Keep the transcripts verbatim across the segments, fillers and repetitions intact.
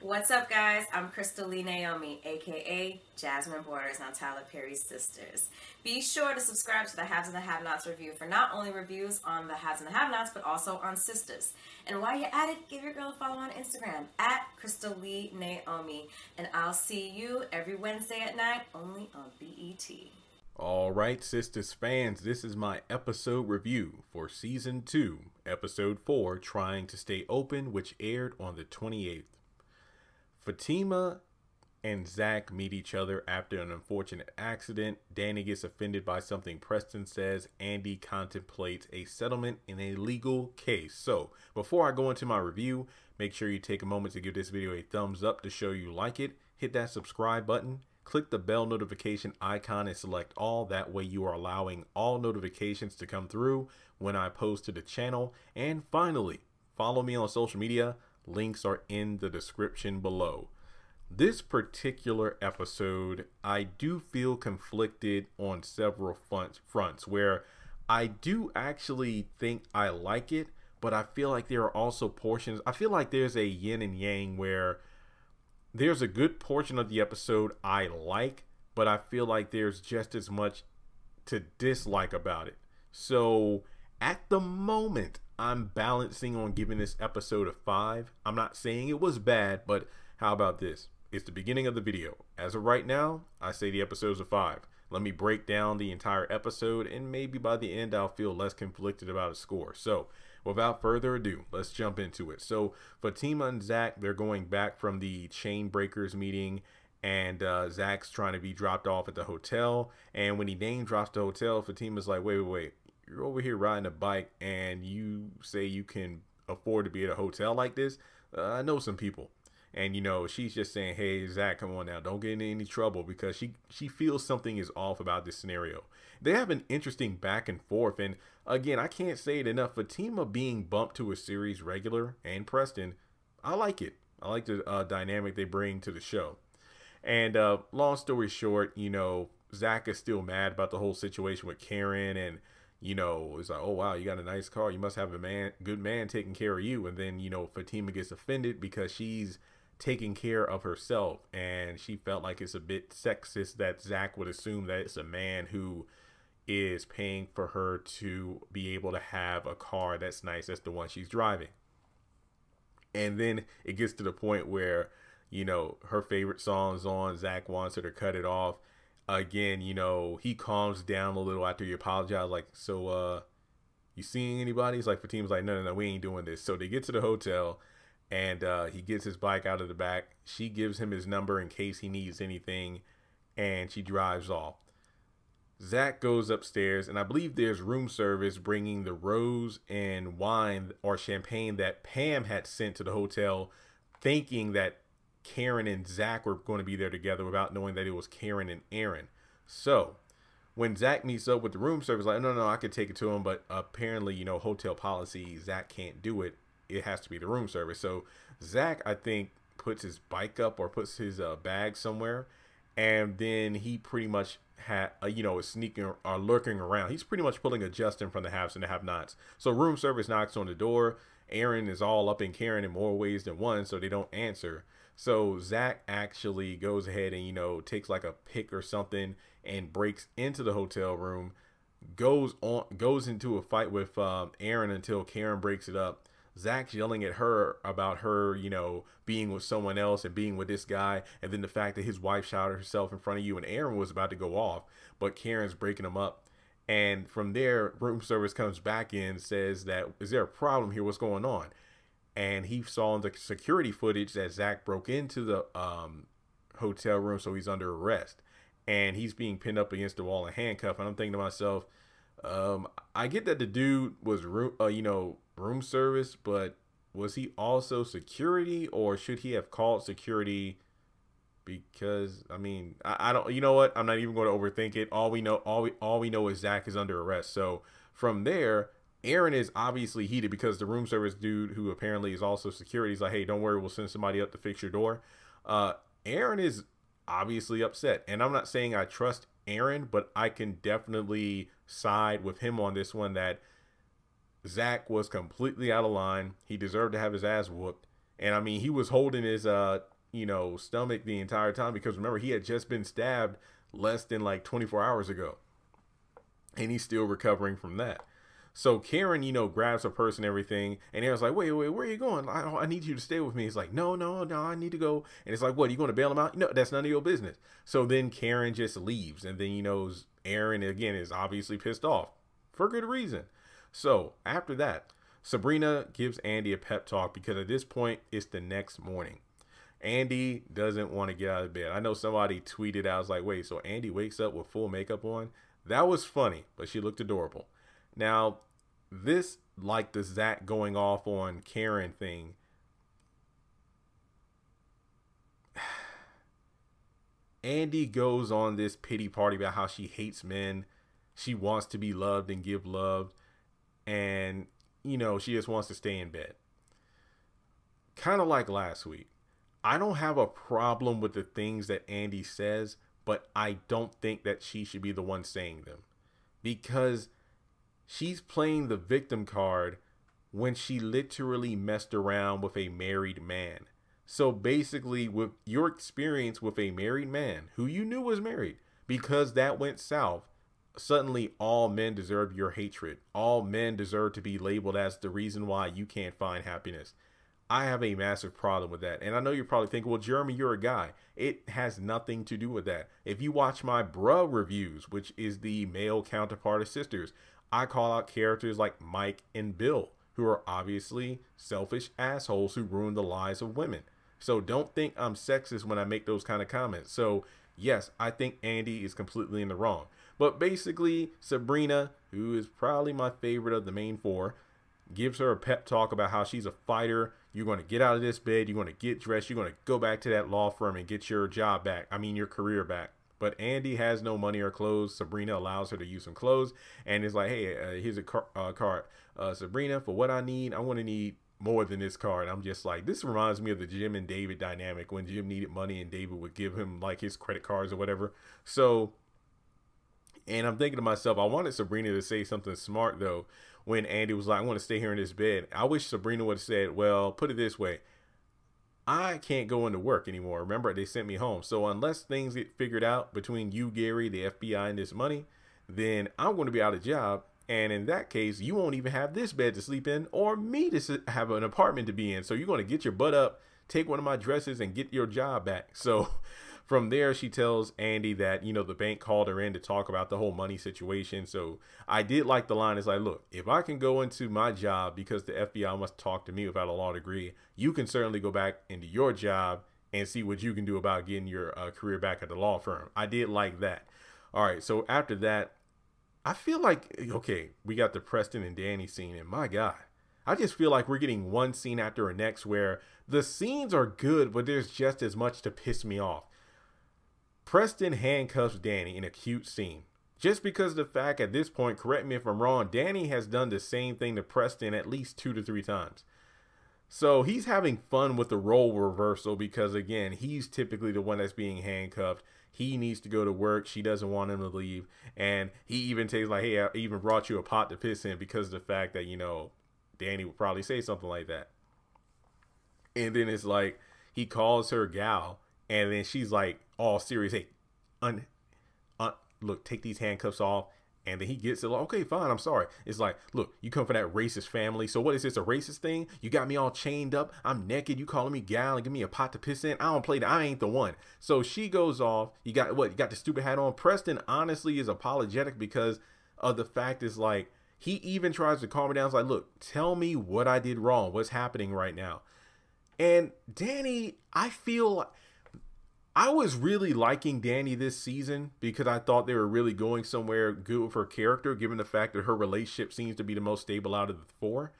What's up, guys? I'm Crystal Lee Naomi, aka Jasmine Borders on Tyler Perry's Sistas. Be sure to subscribe to the Haves and the Have-Nots review for not only reviews on the Haves and the Have-Nots, but also on Sistas. And while you're at it, give your girl a follow on Instagram at Crystal Lee Naomi. And I'll see you every Wednesday at night, only on B E T. All right, Sistas fans, this is my episode review for season two, episode four, Trying to Stay Open, which aired on the twenty-eighth. Fatima and Zach meet each other after an unfortunate accident. Danny gets offended by something Preston says. Andy contemplates a settlement in a legal case. So before I go into my review, make sure you take a moment to give this video a thumbs up to show you like it. Hit that subscribe button. Click the bell notification icon and select all. That way you are allowing all notifications to come through when I post to the channel. And finally, follow me on social media. Links are in the description below. This particular episode, I do feel conflicted on several fronts, where I do actually think I like it, but I feel like there are also portions, I feel like there's a yin and yang where there's a good portion of the episode I like, but I feel like there's just as much to dislike about it. So at the moment, I'm balancing on giving this episode a five. I'm not saying it was bad, but how about this? It's the beginning of the video. As of right now, I say the episode's a five. Let me break down the entire episode, and maybe by the end, I'll feel less conflicted about a score. So without further ado, let's jump into it. So Fatima and Zach, they're going back from the Chain Breakers meeting, and uh, Zach's trying to be dropped off at the hotel. And when he name drops the hotel, Fatima's like, wait, wait, wait. You're over here riding a bike and you say you can afford to be at a hotel like this. Uh, I know some people. And, you know, she's just saying, hey, Zach, come on now. Don't get into any trouble, because she she feels something is off about this scenario. They have an interesting back and forth. And again, I can't say it enough. Fatima being bumped to a series regular and Preston, I like it. I like the uh, dynamic they bring to the show. And uh, long story short, you know, Zach is still mad about the whole situation with Karen, and you know, it's like, oh, wow, you got a nice car. You must have a man, good man taking care of you. And then, you know, Fatima gets offended because she's taking care of herself. And she felt like it's a bit sexist that Zach would assume that it's a man who is paying for her to be able to have a car that's nice. That's the one she's driving. And then it gets to the point where, you know, her favorite song's on. Zach wants her to cut it off. Again, you know, he calms down a little after you apologize, like, so, uh, you seeing anybody? He's like, Fatima's like, no, no, no, we ain't doing this. So they get to the hotel, and uh, he gets his bike out of the back. She gives him his number in case he needs anything, and she drives off. Zach goes upstairs, and I believe there's room service bringing the rose and wine or champagne that Pam had sent to the hotel, thinking that Karen and Zach were going to be there together without knowing that it was Karen and Aaron. So when Zach meets up with the room service, like, no, no, I could take it to him. But apparently, you know, hotel policy, Zach can't do it. It has to be the room service. So Zach, I think, puts his bike up or puts his uh, bag somewhere. And then he pretty much had, uh, you know, is sneaking or, or lurking around. He's pretty much pulling a Justin from the Haves and the Have-Nots. So room service knocks on the door. Aaron is all up in Karen in more ways than one, so they don't answer. So Zach actually goes ahead and, you know, takes like a pick or something and breaks into the hotel room, goes on, goes into a fight with um, Aaron until Karen breaks it up. Zach's yelling at her about her, you know, being with someone else and being with this guy. And then the fact that his wife shouted herself in front of you, and Aaron was about to go off, but Karen's breaking him up. And from there, room service comes back in, says that, is there a problem here? What's going on? And he saw in the security footage that Zach broke into the um, hotel room, so he's under arrest. And he's being pinned up against the wall and handcuffed. And I'm thinking to myself, um, I get that the dude was, room, uh, you know, room service, but was he also security, or should he have called security? Because, I mean, I, I don't, you know what? I'm not even going to overthink it. All we know, all we, all we know is Zach is under arrest. So from there, Aaron is obviously heated because the room service dude, who apparently is also security, is like, hey, don't worry, we'll send somebody up to fix your door. Uh, Aaron is obviously upset. And I'm not saying I trust Aaron, but I can definitely side with him on this one, that Zach was completely out of line. He deserved to have his ass whooped. And I mean, he was holding his, uh, you know, stomach the entire time, because remember, he had just been stabbed less than like twenty-four hours ago, and he's still recovering from that. So Karen, you know, grabs her purse and everything, and Aaron's like, wait, wait, where are you going? I, I need you to stay with me. He's like, no, no, no, I need to go. And it's like, what, are you going to bail him out? No, that's none of your business. So then Karen just leaves, and then, you know, Aaron, again, is obviously pissed off for good reason. So after that, Sabrina gives Andy a pep talk, because at this point, it's the next morning. Andy doesn't want to get out of bed. I know somebody tweeted, I was like, wait, so Andy wakes up with full makeup on? That was funny, but she looked adorable. Now, this, like the Zach going off on Karen thing, Andy goes on this pity party about how she hates men. She wants to be loved and give love. And, you know, she just wants to stay in bed. Kind of like last week. I don't have a problem with the things that Andy says, but I don't think that she should be the one saying them, because she's playing the victim card when she literally messed around with a married man. So basically, with your experience with a married man who you knew was married, because that went south, suddenly all men deserve your hatred. All men deserve to be labeled as the reason why you can't find happiness. I have a massive problem with that. And I know you're probably thinking, well, Jeremy, you're a guy. It has nothing to do with that. If you watch my bruh reviews, which is the male counterpart of Sisters, I call out characters like Mike and Bill, who are obviously selfish assholes who ruin the lives of women. So don't think I'm sexist when I make those kind of comments. So yes, I think Andy is completely in the wrong. But basically, Sabrina, who is probably my favorite of the main four, gives her a pep talk about how she's a fighter. You're going to get out of this bed. You're going to get dressed. You're going to go back to that law firm and get your job back. I mean, your career back. But Andy has no money or clothes. Sabrina allows her to use some clothes, and is like, hey, uh, here's a car uh, card. Uh, Sabrina, for what I need, I'm going to need more than this card. I'm just like, this reminds me of the Jim and David dynamic when Jim needed money and David would give him like his credit cards or whatever. So, and I'm thinking to myself, I wanted Sabrina to say something smart though, when Andy was like, I want to stay here in this bed. I wish Sabrina would have said, well, put it this way, I can't go into work anymore. Remember, they sent me home. So unless things get figured out between you, Gary, the F B I, and this money, then I'm going to be out of job. And in that case, you won't even have this bed to sleep in or me to have an apartment to be in. So you're going to get your butt up, take one of my dresses, and get your job back. So from there, she tells Andy that, you know, the bank called her in to talk about the whole money situation. So I did like the line. It's like, look, if I can go into my job because the F B I must talk to me without a law degree, you can certainly go back into your job and see what you can do about getting your uh, career back at the law firm. I did like that. All right. So after that, I feel like, okay, we got the Preston and Danny scene, and my God, I just feel like we're getting one scene after the next where the scenes are good, but there's just as much to piss me off. Preston handcuffs Danny in a cute scene. Just because of the fact at this point, correct me if I'm wrong, Danny has done the same thing to Preston at least two to three times. So he's having fun with the role reversal because, again, he's typically the one that's being handcuffed. He needs to go to work. She doesn't want him to leave. And he even takes like, hey, I even brought you a pot to piss in, because of the fact that, you know, Danny would probably say something like that. And then it's like he calls her gal, and then she's like all serious. Hey, un, un, look, take these handcuffs off. And then he gets it. Like, okay, fine. I'm sorry. It's like, look, you come from that racist family. So what is this, a racist thing? You got me all chained up. I'm naked. You calling me gal and give me a pot to piss in? I don't play that. I ain't the one. So she goes off. You got what? You got the stupid hat on. Preston honestly is apologetic because of the fact is like, he even tries to calm her down. It's like, look, tell me what I did wrong. What's happening right now? And Danny, I feel like, I was really liking Danny this season because I thought they were really going somewhere good with her character, given the fact that her relationship seems to be the most stable out of the four.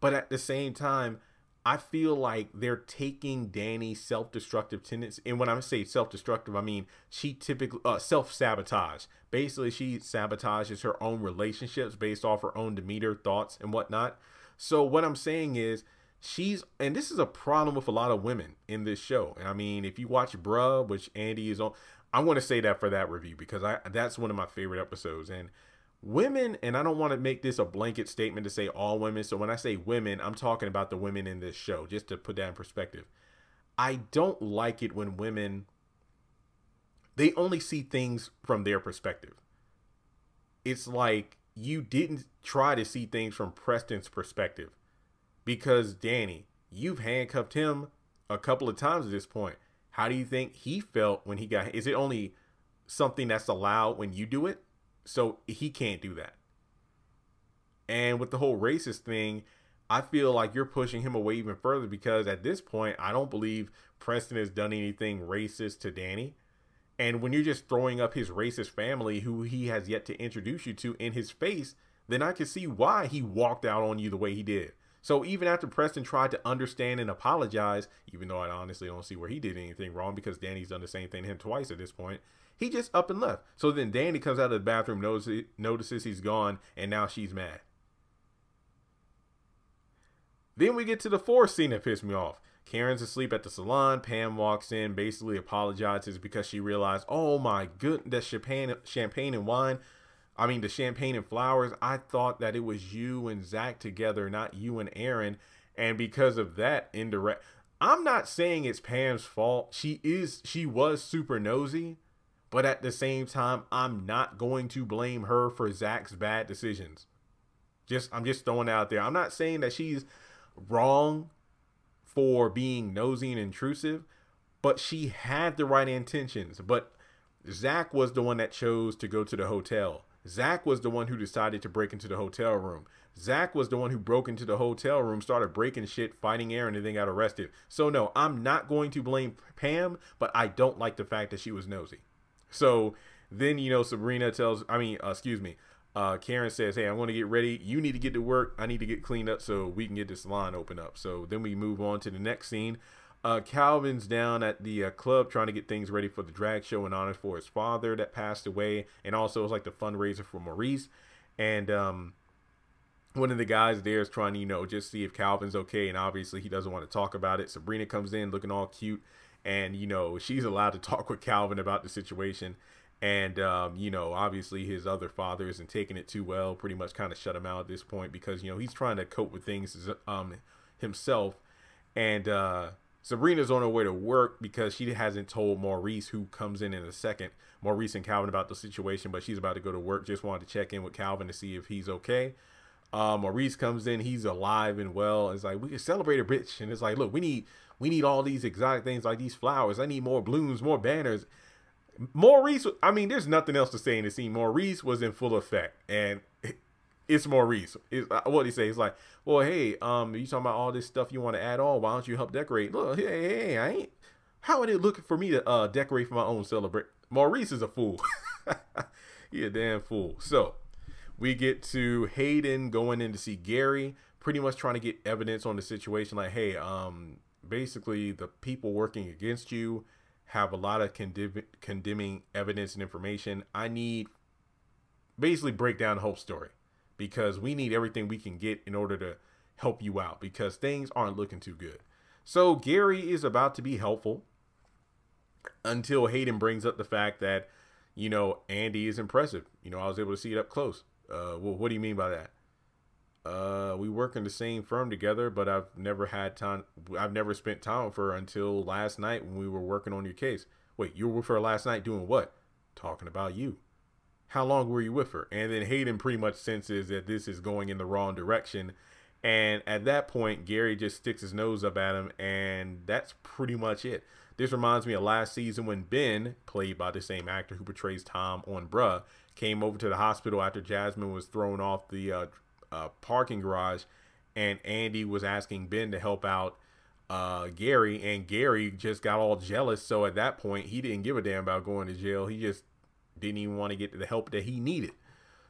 But at the same time, I feel like they're taking Danny's self-destructive tendency. And when I say self-destructive, I mean, she typically uh, self-sabotage. Basically, she sabotages her own relationships based off her own demeanor, thoughts, and whatnot. So what I'm saying is, she's, and this is a problem with a lot of women in this show. And I mean, if you watch Bruh, which Andy is on, I want to say that for that review, because I that's one of my favorite episodes. And women, and I don't want to make this a blanket statement to say all women. So when I say women, I'm talking about the women in this show, just to put that in perspective. I don't like it when women, they only see things from their perspective. It's like you didn't try to see things from Preston's perspective, because Danny, you've handcuffed him a couple of times at this point. How do you think he felt when he got, is it only something that's allowed when you do it? So he can't do that. And with the whole racist thing, I feel like you're pushing him away even further, because at this point, I don't believe Preston has done anything racist to Danny. And when you're just throwing up his racist family, who he has yet to introduce you to, in his face, then I can see why he walked out on you the way he did. So even after Preston tried to understand and apologize, even though I honestly don't see where he did anything wrong, because Danny's done the same thing to him twice at this point, he just up and left. So then Danny comes out of the bathroom, notices, notices he's gone, and now she's mad. Then we get to the fourth scene that pissed me off. Karen's asleep at the salon. Pam walks in, basically apologizes because she realized, oh my goodness, champagne, champagne and wine. I mean, the champagne and flowers. I thought that it was you and Zach together, not you and Aaron. And because of that indirect, I'm not saying it's Pam's fault. She is, she was super nosy, but at the same time, I'm not going to blame her for Zach's bad decisions. Just, I'm just throwing it out there. I'm not saying that she's wrong for being nosy and intrusive, but she had the right intentions. But Zach was the one that chose to go to the hotel. Zach was the one who decided to break into the hotel room. Zach was the one who broke into the hotel room, started breaking shit, fighting Aaron, and then got arrested. So no, I'm not going to blame Pam, but I don't like the fact that she was nosy. So then, you know, Sabrina tells, I mean, uh, excuse me, uh, Karen says, hey, I'm going to get ready. You need to get to work. I need to get cleaned up so we can get this salon open up. So then we move on to the next scene. Uh, Calvin's down at the uh, club trying to get things ready for the drag show in honor for his father that passed away. And also it was like the fundraiser for Maurice. And um, one of the guys there is trying to, you know, just see if Calvin's okay. And obviously he doesn't want to talk about it. Sabrina comes in looking all cute. And, you know, she's allowed to talk with Calvin about the situation. And, um, you know, obviously his other father isn't taking it too well, pretty much kind of shut him out at this point because, you know, he's trying to cope with things um, himself. And uh, Sabrina's on her way to work because she hasn't told Maurice, who comes in in a second, Maurice and Calvin, about the situation, but she's about to go to work. Just wanted to check in with Calvin to see if he's okay. Uh, Maurice comes in, he's alive and well. It's like, we can celebrate a bitch. And it's like, look, we need, we need all these exotic things like these flowers. I need more blooms, more banners. Maurice, I mean, there's nothing else to say in the scene. Maurice was in full effect, and it's Maurice. It's, what he say? It's like, well, hey, um, you talking about all this stuff you want to add on? Why don't you help decorate? Look, hey, hey, I ain't. How are they looking for me to uh decorate for my own celebration? Maurice is a fool. He a damn fool. So. We get to Hayden going in to see Gary, pretty much trying to get evidence on the situation. Like, hey, um, basically the people working against you have a lot of condemn condemning evidence and information. I need basically break down the whole story because we need everything we can get in order to help you out because things aren't looking too good. So Gary is about to be helpful until Hayden brings up the fact that, you know, Andy is impressive. You know, I was able to see it up close. Uh, well, what do you mean by that? Uh, we work in the same firm together, but I've never had time. I've never spent time with her until last night when we were working on your case. Wait, you were with her last night doing what? Talking about you. How long were you with her? And then Hayden pretty much senses that this is going in the wrong direction. And at that point, Gary just sticks his nose up at him. And that's pretty much it. This reminds me of last season when Ben, played by the same actor who portrays Tom on Bruh, came over to the hospital after Jasmine was thrown off the uh, uh, parking garage, and Andy was asking Ben to help out uh, Gary, and Gary just got all jealous. So at that point, he didn't give a damn about going to jail. He just didn't even want to get the help that he needed.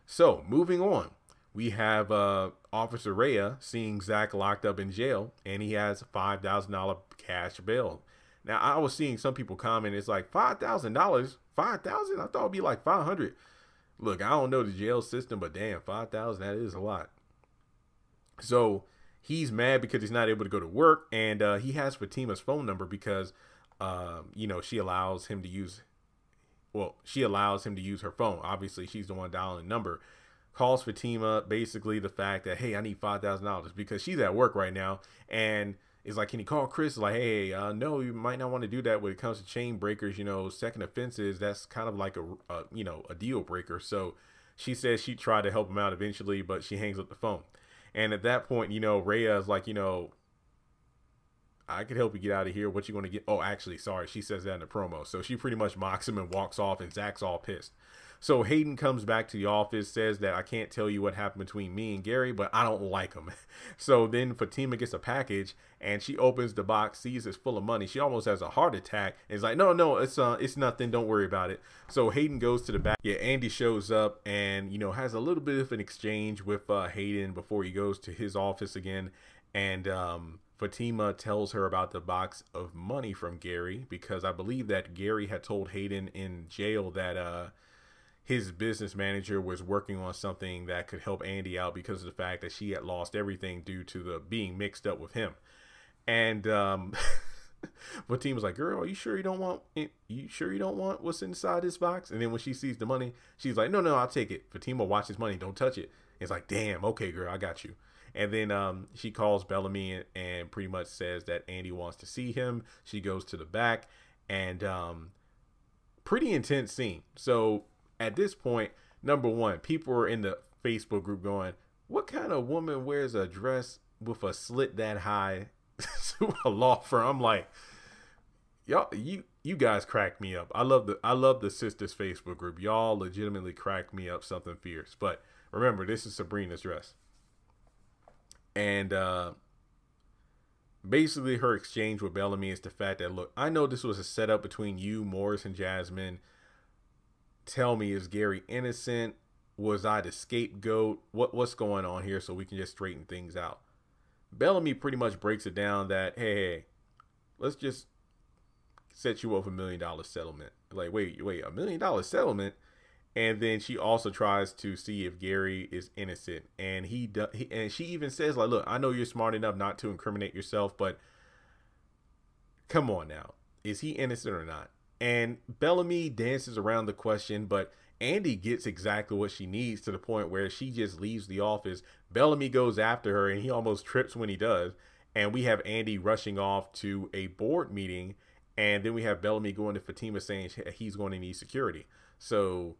So moving on, we have uh, Officer Rhea seeing Zach locked up in jail, and he has five thousand dollars cash bail. Now, I was seeing some people comment, it's like five thousand dollars, five thousand? I thought it'd be like five hundred. Look, I don't know the jail system, but damn, five thousand dollars, that is a lot. So he's mad because he's not able to go to work, and uh, he has Fatima's phone number because, um, you know, she allows him to use, well, she allows him to use her phone. Obviously, she's the one dialing the number. calls Fatima basically the fact that, hey, I need five thousand dollars, because she's at work right now, and is like, can you call Chris? Like, hey, uh, no, you might not want to do that when it comes to Chain Breakers. You know, second offenses, that's kind of like a, a you know, a deal breaker. So she says she tried to help him out eventually, but she hangs up the phone. And at that point, you know, Rhea is like, you know, I could help you get out of here. What you going to get? Oh, actually, sorry. She says that in the promo. So she pretty much mocks him and walks off, and Zach's all pissed. So Hayden comes back to the office, says that I can't tell you what happened between me and Gary, but I don't like him. So then Fatima gets a package, and she opens the box, sees it's full of money. She almost has a heart attack, and is like, no, no, it's uh, it's nothing. Don't worry about it. So Hayden goes to the back. Yeah, Andy shows up and, you know, has a little bit of an exchange with uh, Hayden before he goes to his office again. And um, Fatima tells her about the box of money from Gary, because I believe that Gary had told Hayden in jail that uh, his business manager was working on something that could help Andy out because of the fact that she had lost everything due to the being mixed up with him. And um, Fatima's like, girl, are you sure you don't want it? You sure you don't want what's inside this box? And then when she sees the money, she's like, no, no, I'll take it. Fatima watches money. Don't touch it. It's like, damn. Okay, girl, I got you. And then um, she calls Bellamy and, and pretty much says that Andy wants to see him. She goes to the back, and um, pretty intense scene. So at this point, number one, people are in the Facebook group going, what kind of woman wears a dress with a slit that high to a law firm? I'm like, y'all, you, you guys crack me up. I love the, I love the sisters Facebook group. Y'all legitimately crack me up something fierce. But remember, this is Sabrina's dress. And uh, basically her exchange with Bellamy is the fact that, look, I know this was a setup between you, Morris, and Jasmine. Tell me, is Gary innocent? Was I the scapegoat? What, what's going on here, so we can just straighten things out? Bellamy pretty much breaks it down that, hey, hey, let's just set you up a million dollar settlement. Like, wait, wait, a million dollar settlement? And then she also tries to see if Gary is innocent, and he, he and she even says, like, look, I know you're smart enough not to incriminate yourself, but come on now, is he innocent or not? And Bellamy dances around the question, but Andy gets exactly what she needs, to the point where she just leaves the office. Bellamy goes after her, and he almost trips when he does. And we have Andy rushing off to a board meeting, and then we have Bellamy going to Fatima saying he's going to need security. So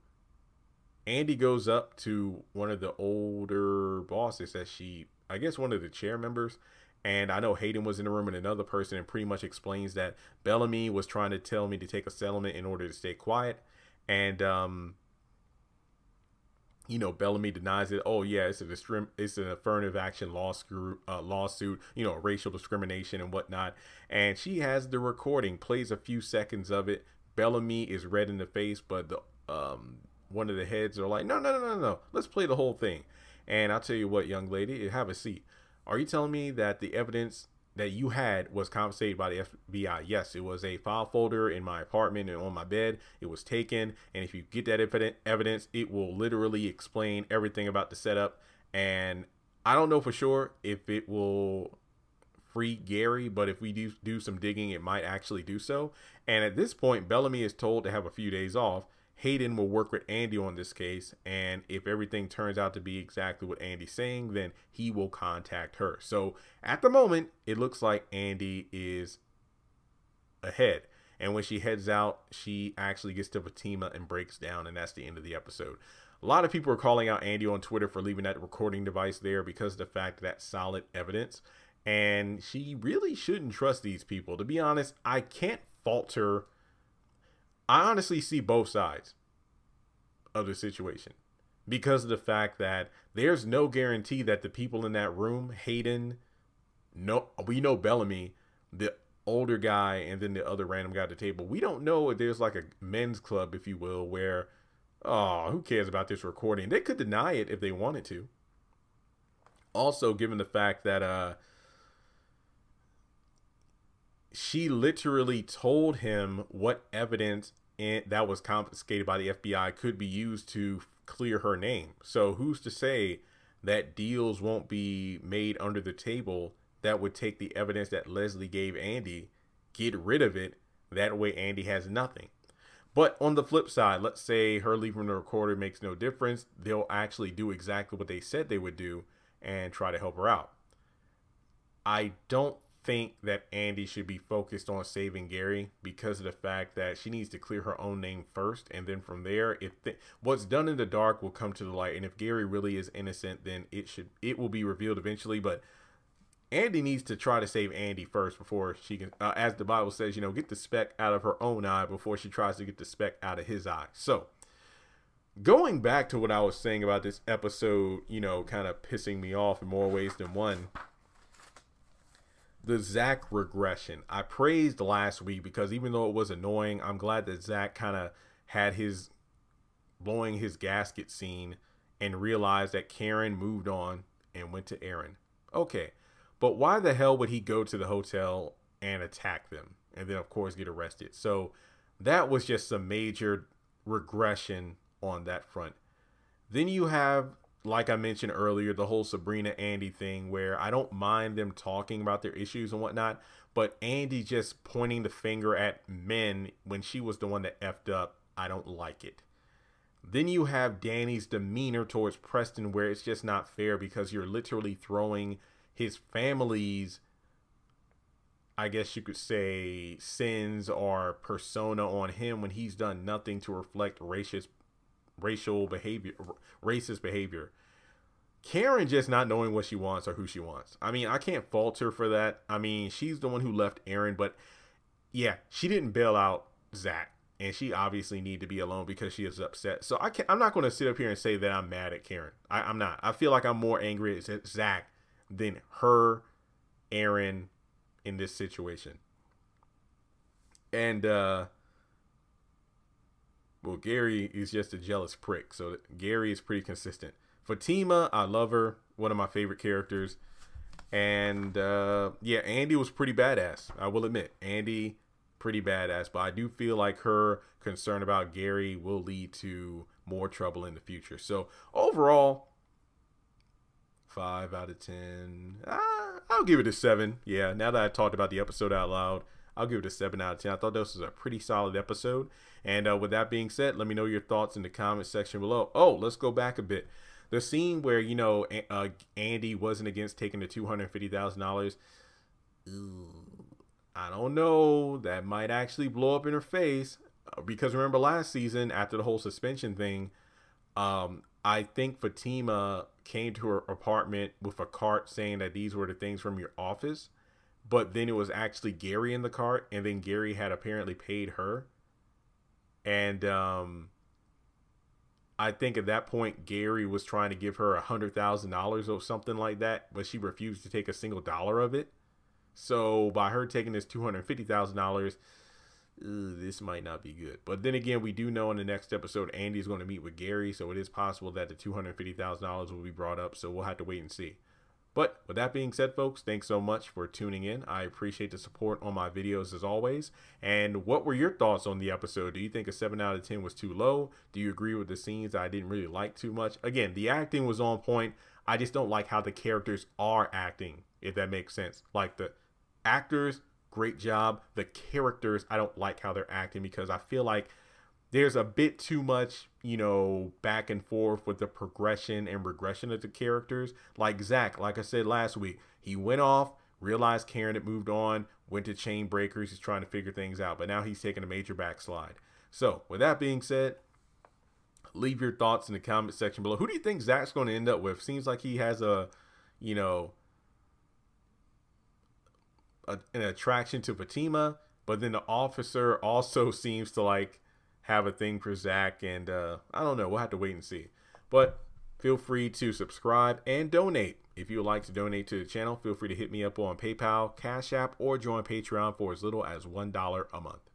Andy goes up to one of the older bosses that she, I guess one of the chair members, and I know Hayden was in the room and another person, and pretty much explains that Bellamy was trying to tell me to take a settlement in order to stay quiet. And, um, you know, Bellamy denies it. Oh yeah, it's a it's an affirmative action lawsuit, uh, lawsuit, you know, racial discrimination and whatnot. And she has the recording, plays a few seconds of it. Bellamy is red in the face, but the, um, one of the heads are like, no, no, no, no, no. Let's play the whole thing. And I'll tell you what, young lady, have a seat. Are you telling me that the evidence that you had was confiscated by the F B I? Yes, it was a file folder in my apartment and on my bed. It was taken. And if you get that evidence, it will literally explain everything about the setup. And I don't know for sure if it will free Gary, but if we do do some digging, it might actually do so. And at this point, Bellamy is told to have a few days off. Hayden will work with Andy on this case, and if everything turns out to be exactly what Andy's saying, then he will contact her. So at the moment, it looks like Andy is ahead. And when she heads out, she actually gets to Fatima and breaks down, and that's the end of the episode. A lot of people are calling out Andy on Twitter for leaving that recording device there because of the fact that that's solid evidence. And she really shouldn't trust these people. To be honest, I can't fault her. I honestly see both sides of the situation because of the fact that there's no guarantee that the people in that room, Hayden, no, we know Bellamy, the older guy, and then the other random guy at the table. We don't know if there's like a men's club, if you will, where, oh, who cares about this recording? They could deny it if they wanted to. Also, given the fact that, uh, she literally told him what evidence in, that was confiscated by the F B I could be used to clear her name. So who's to say that deals won't be made under the table that would take the evidence that Leslie gave Andy, get rid of it, that way Andy has nothing. But on the flip side, let's say her leaving the recorder makes no difference. They'll actually do exactly what they said they would do and try to help her out. I don't think that Andy should be focused on saving Gary because of the fact that she needs to clear her own name first. And then from there, if th what's done in the dark will come to the light. And if Gary really is innocent, then it should it will be revealed eventually. But Andy needs to try to save Andy first before she can, uh, as the Bible says, you know, get the speck out of her own eye before she tries to get the speck out of his eye. So going back to what I was saying about this episode, you know, kind of pissing me off in more ways than one, the Zach regression. I praised last week because even though it was annoying, I'm glad that Zach kind of had his blowing his gasket scene and realized that Karen moved on and went to Aaron. Okay. But why the hell would he go to the hotel and attack them and then, of course, get arrested? So that was just some major regression on that front. Then you have, like I mentioned earlier, the whole Sabrina Andy thing where I don't mind them talking about their issues and whatnot, but Andy just pointing the finger at men when she was the one that effed up. I don't like it. Then you have Danny's demeanor towards Preston where it's just not fair because you're literally throwing his family's, I guess you could say, sins or persona on him when he's done nothing to reflect racist, racial behavior, racist behavior. Karen just not knowing what she wants or who she wants. I mean, I can't fault her for that. I mean, she's the one who left Aaron, but yeah, she didn't bail out Zach, and she obviously need to be alone because she is upset. So I can't, I'm not going to sit up here and say that I'm mad at Karen. I, I'm not. I feel like I'm more angry at Zach than her, Aaron, in this situation. And, uh, well, Gary is just a jealous prick. So Gary is pretty consistent. Fatima, I love her. One of my favorite characters. And, uh, yeah, Andy was pretty badass. I will admit, Andy, pretty badass. But I do feel like her concern about Gary will lead to more trouble in the future. So overall, five out of ten. Ah, I'll give it a seven. Yeah, now that I talked about the episode out loud, I'll give it a seven out of ten. I thought this was a pretty solid episode. And uh, with that being said, let me know your thoughts in the comment section below. Oh, let's go back a bit. The scene where, you know, uh, Andy wasn't against taking the two hundred fifty thousand dollars. I don't know. That might actually blow up in her face. Because remember last season, after the whole suspension thing, um, I think Fatima came to her apartment with a cart saying that these were the things from your office, but then it was actually Gary in the cart, and then Gary had apparently paid her. And um, I think at that point, Gary was trying to give her a hundred thousand dollars or something like that, but she refused to take a single dollar of it. So by her taking this two hundred fifty thousand dollars, this might not be good. But then again, we do know in the next episode, Andy's going to meet with Gary. So it is possible that the two hundred fifty thousand dollars will be brought up. So we'll have to wait and see. But with that being said, folks, thanks so much for tuning in. I appreciate the support on my videos as always. And what were your thoughts on the episode? Do you think a seven out of ten was too low? Do you agree with the scenes that I didn't really like too much? Again, the acting was on point. I just don't like how the characters are acting, if that makes sense. Like the actors, great job. The characters, I don't like how they're acting because I feel like there's a bit too much, you know, back and forth with the progression and regression of the characters. Like Zach, like I said last week, he went off, realized Karen had moved on, went to Chain Breakers. He's trying to figure things out, but now he's taking a major backslide. So with that being said, leave your thoughts in the comment section below. Who do you think Zach's going to end up with? Seems like he has a, you know, A, an attraction to Fatima, but then the officer also seems to like have a thing for Zach, and uh, I don't know, we'll have to wait and see. But feel free to subscribe and donate. If you would like to donate to the channel, feel free to hit me up on PayPal, Cash App, or join Patreon for as little as one dollar a month.